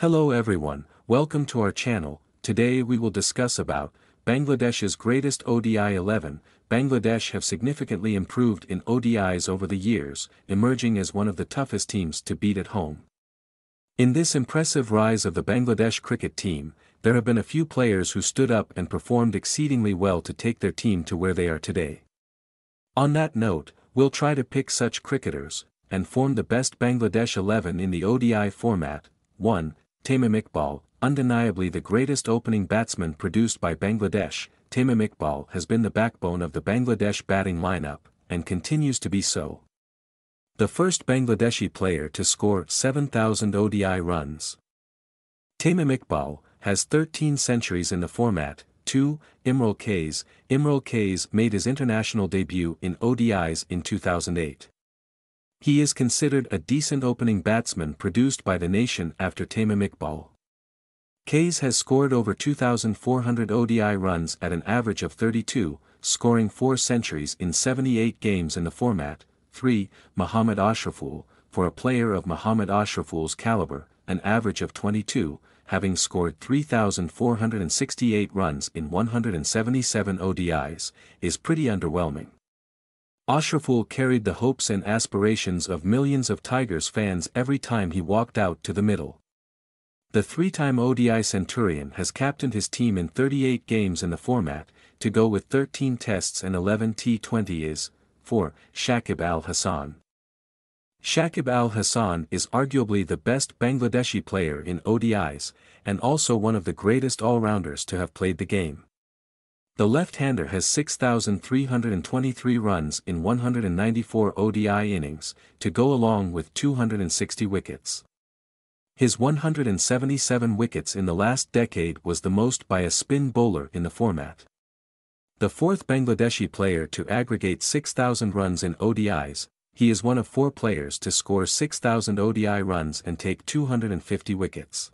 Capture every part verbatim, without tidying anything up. Hello everyone, welcome to our channel. Today we will discuss about Bangladesh's greatest O D I eleven. Bangladesh have significantly improved in O D Is over the years, emerging as one of the toughest teams to beat at home. In this impressive rise of the Bangladesh cricket team, there have been a few players who stood up and performed exceedingly well to take their team to where they are today. On that note, we'll try to pick such cricketers, and form the best Bangladesh eleven in the O D I format. one. Tamim Iqbal, undeniably the greatest opening batsman produced by Bangladesh. Tamim Iqbal has been the backbone of the Bangladesh batting lineup, and continues to be so. The first Bangladeshi player to score seven thousand O D I runs. Tamim Iqbal has thirteen centuries in the format. two. Imrul Kayes. Imrul Kayes made his international debut in O D Is in two thousand eight. He is considered a decent opening batsman produced by the nation after Tamim Iqbal. Kayes has scored over two thousand four hundred O D I runs at an average of thirty-two, scoring four centuries in seventy-eight games in the format. three. Mohammad Ashraful. For a player of Mohammad Ashraful's caliber, an average of twenty-two, having scored three thousand four hundred sixty-eight runs in one hundred seventy-seven O D Is, is pretty underwhelming. Ashraful carried the hopes and aspirations of millions of Tigers fans every time he walked out to the middle. The three-time O D I centurion has captained his team in thirty-eight games in the format, to go with thirteen tests and eleven T twenties. four. Shakib Al-Hasan. Shakib Al-Hasan is arguably the best Bangladeshi player in O D Is, and also one of the greatest all-rounders to have played the game. The left-hander has six thousand three hundred twenty-three runs in one hundred ninety-four O D I innings, to go along with two hundred sixty wickets. His one hundred seventy-seven wickets in the last decade was the most by a spin bowler in the format. The fourth Bangladeshi player to aggregate six thousand runs in O D Is, he is one of four players to score six thousand O D I runs and take two hundred fifty wickets.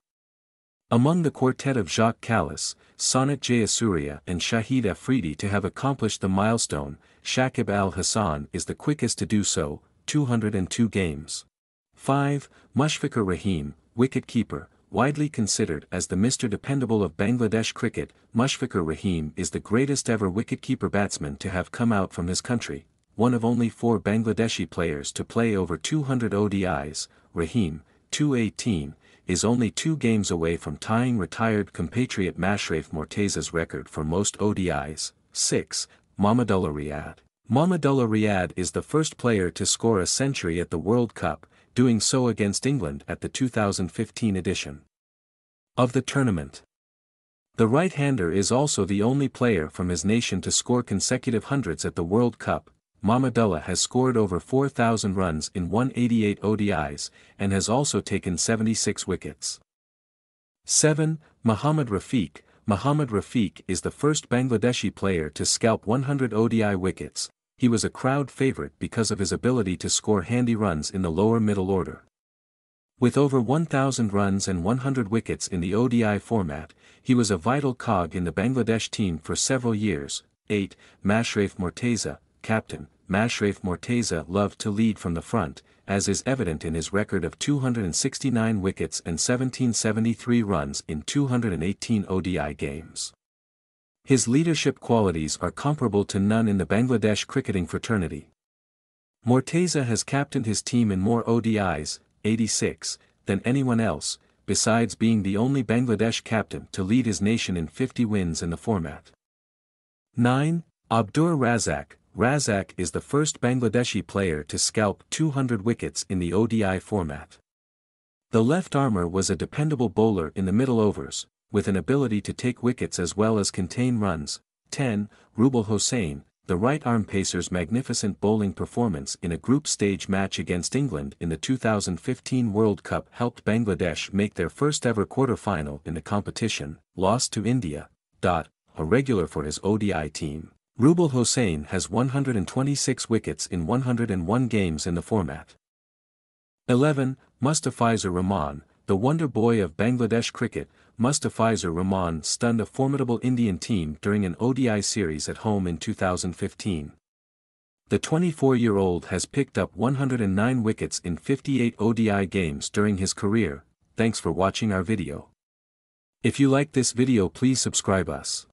Among the quartet of Jacques Kallis, Sonat Jayasuriya and Shahid Afridi to have accomplished the milestone, Shakib Al-Hasan is the quickest to do so, two hundred two games. five. Mushfiqur Rahim, wicketkeeper, widely considered as the Mister Dependable of Bangladesh cricket. Mushfiqur Rahim is the greatest ever wicketkeeper batsman to have come out from his country, one of only four Bangladeshi players to play over two hundred O D Is. Rahim, two eighteen. Is only two games away from tying retired compatriot Mashrafe Mortaza's record for most O D Is. six. Mahmudullah Riyad. Mahmudullah Riyad is the first player to score a century at the World Cup, doing so against England at the two thousand fifteen edition of the tournament. The right-hander is also the only player from his nation to score consecutive hundreds at the World Cup. Mahmudullah has scored over four thousand runs in one hundred eighty-eight O D Is, and has also taken seventy-six wickets. seven. Mohammad Rafiq. Mohammad Rafiq is the first Bangladeshi player to scalp one hundred O D I wickets. He was a crowd favorite because of his ability to score handy runs in the lower middle order. With over one thousand runs and one hundred wickets in the O D I format, he was a vital cog in the Bangladesh team for several years. eight. Mashrafe Mortaza. Captain, Mashrafe Mortaza loved to lead from the front, as is evident in his record of two hundred sixty-nine wickets and one thousand seven hundred seventy-three runs in two hundred eighteen O D I games. His leadership qualities are comparable to none in the Bangladesh cricketing fraternity. Mortaza has captained his team in more O D Is, eighty-six, than anyone else, besides being the only Bangladesh captain to lead his nation in fifty wins in the format. nine. Abdur Razzak. Razzak is the first Bangladeshi player to scalp two hundred wickets in the O D I format. The left armer was a dependable bowler in the middle overs, with an ability to take wickets as well as contain runs. ten. Rubel Hossain. The right arm pacer's magnificent bowling performance in a group stage match against England in the two thousand fifteen World Cup helped Bangladesh make their first ever quarter-final in the competition, lost to India. A regular for his O D I team, Rubel Hossain has one hundred twenty-six wickets in one hundred one games in the format. eleven. Mustafizur Rahman, the wonder boy of Bangladesh cricket. Mustafizur Rahman stunned a formidable Indian team during an O D I series at home in two thousand fifteen. The twenty-four-year-old has picked up one hundred nine wickets in fifty-eight O D I games during his career. Thanks for watching our video. If you like this video, please subscribe us.